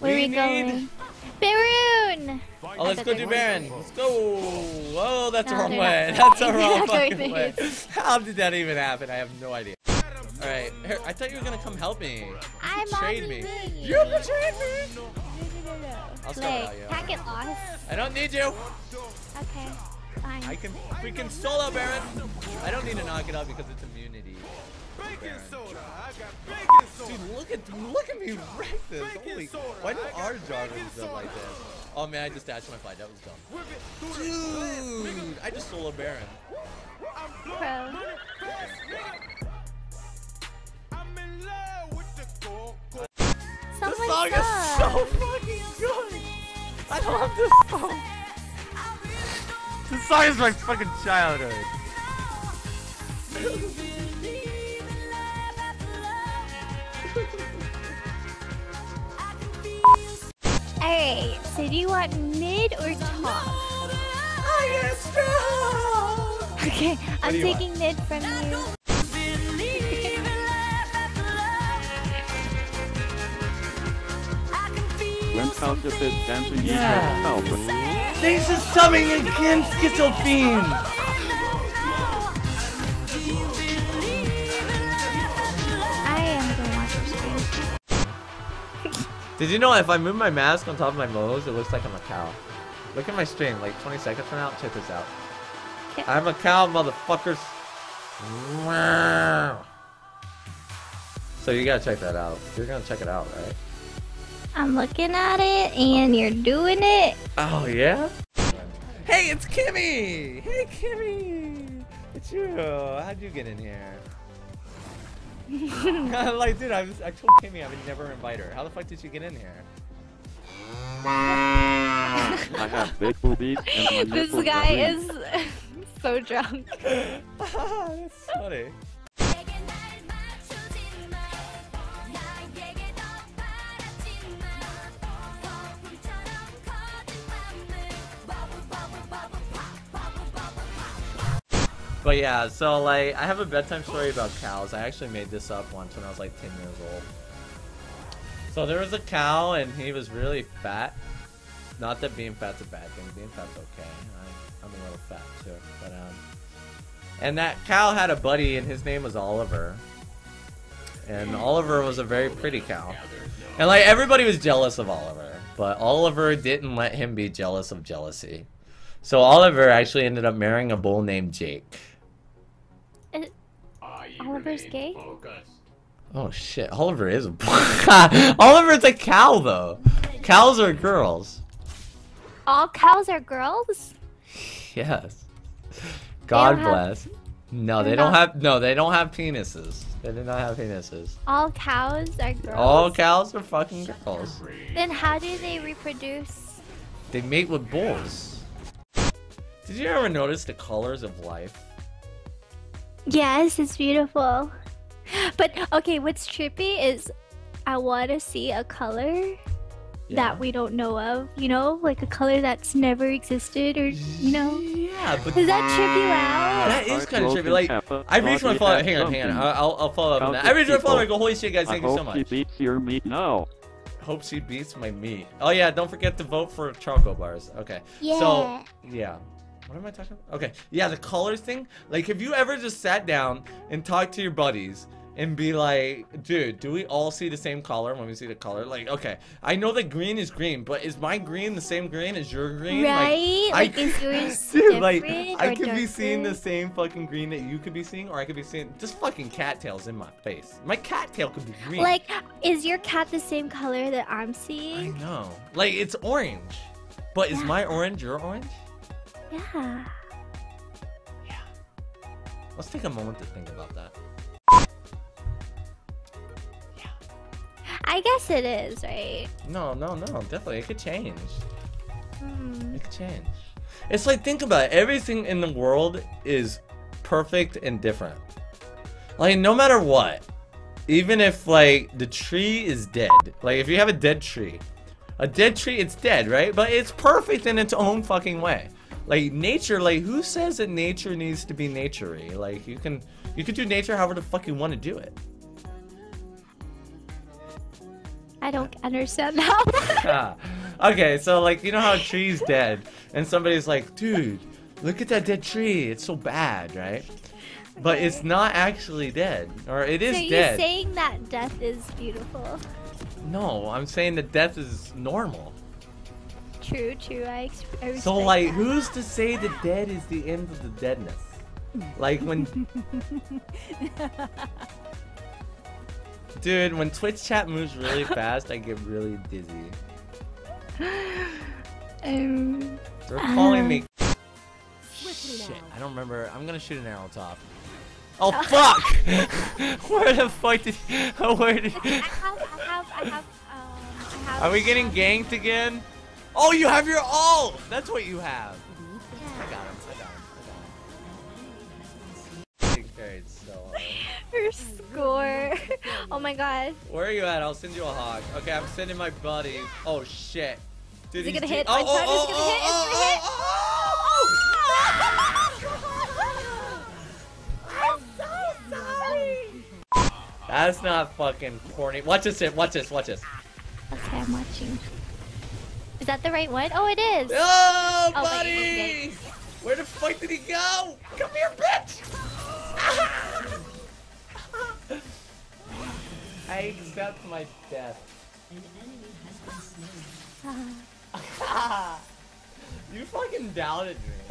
Where are we going? Baron! Oh, let's go do Baron. Let's go. Oh, that's the wrong way. That's the wrong fucking way. How did that even happen? I have no idea. All right, here, I thought you were gonna come help me. You betrayed me. You betrayed me. I'll start without you. Packet loss. I don't need you. Okay. Fine. I can freaking solo Baron. I don't need to knock it out because it's immunity. Baron. Dude, look at me wreck this. Holy, why do our joggers up like this? Oh man, I just dashed my fight. That was dumb. Dude, I just solo Baron. This song is so fucking good. I love this song. This song is my fucking childhood. Alright, so do you want mid or top? Okay, I'm taking mid from you. Yeah. Thanks for subbing again, Schizophene! Did you know if I move my mask on top of my nose, it looks like I'm a cow? Look at my stream, like 20 seconds from now, check this out. Yep. I'm a cow, motherfuckers. Wow. So you gotta check that out. You're gonna check it out, right? I'm looking at it, and you're doing it. Oh, yeah? Hey, it's Kimmy! Hey, Kimmy! It's you. How'd you get in here? Like, dude, I told Kimmy I would never invite her. How the fuck did she get in here? I have big boobies and my This guy is so drunk. That's funny. But yeah, so like, I have a bedtime story about cows. I actually made this up once when I was like 10 years old. So there was a cow and he was really fat. Not that being fat's a bad thing, being fat's okay. I'm a little fat too, but and that cow had a buddy and his name was Oliver. And Oliver was a very pretty cow. And like, everybody was jealous of Oliver, but Oliver didn't let him be jealous of jealousy. So Oliver actually ended up marrying a bull named Jake. Oliver's gay? Oh shit, Oliver is a bull. Oliver's a cow though. Cows are girls. All cows are girls? Yes. God bless. No, they don't have penises. They did not have penises. All cows are girls? All cows are fucking girls. Then how do they reproduce? They mate with bulls. Did you ever notice the colors of life? Yes, it's beautiful. But okay, what's trippy is I want to see a color that we don't know of, you know, like a color that's never existed or, you know? Yeah, but is that trippy loud? That is kind of trippy. Like, I reached my follow-up. Hang on. I'll follow up on that. I reached my follow-up. I go, holy shit, guys, thank you so much. Hope she beats your meat now. Hope she beats my meat. Oh, yeah, don't forget to vote for xChocoBARS. Okay. Yeah. So, yeah. What am I talking about? Okay, yeah, the colors thing. Like, have you ever just sat down and talked to your buddies and be like, dude, do we all see the same color when we see the color? Like, okay, I know that green is green, but is my green the same green as your green? Right? Like is yours dude, like, I could be seeing the same fucking green that you could be seeing, or I could be seeing just fucking cattails in my face. My cattail could be green. Like, is your cat the same color that I'm seeing? I know. Like, it's orange. But is my orange your orange? Yeah. Yeah. Let's take a moment to think about that. Yeah. I guess it is, right? No, definitely. It could change. It could change. It's like, think about it. Everything in the world is perfect and different. Like, no matter what. Even if, like, the tree is dead. Like, if you have a dead tree, it's dead, right? But it's perfect in its own fucking way. Like, nature, like, who says that nature needs to be nature-y? Like, you can do nature however the fuck you want to do it. I I don't understand now. Okay, so like, you know how a tree's dead and somebody's like, dude, look at that dead tree, it's so bad, right? Okay. But it's not actually dead, or it is dead. So you're saying that death is beautiful? No, I'm saying that death is normal. True, true, I respect. So like, that. Who's to say the dead is the end of the deadness? Like when... Dude, when Twitch chat moves really fast, I get really dizzy. They're calling me. Shit, I don't remember. I'm gonna shoot an arrow top. Oh fuck! Where the fuck did? Where did? I have. Are we getting ganked again? Oh, you have your ult. That's what you have. Yeah. I got him. Carried so hard. Her score. Oh my god. Where are you at? I'll send you a hog. Okay, I'm sending my buddy. Oh shit. Dude, is it gonna hit? Oh, oh, oh, oh, oh, I'm so sorry. That's not fucking corny. Watch this, watch this, watch this. Okay, I'm watching. Is that the right one? Oh, it is. Oh, oh buddy. Where the fuck did he go? Come here, bitch. I accept my death. An enemy has been slain. You fucking doubted me.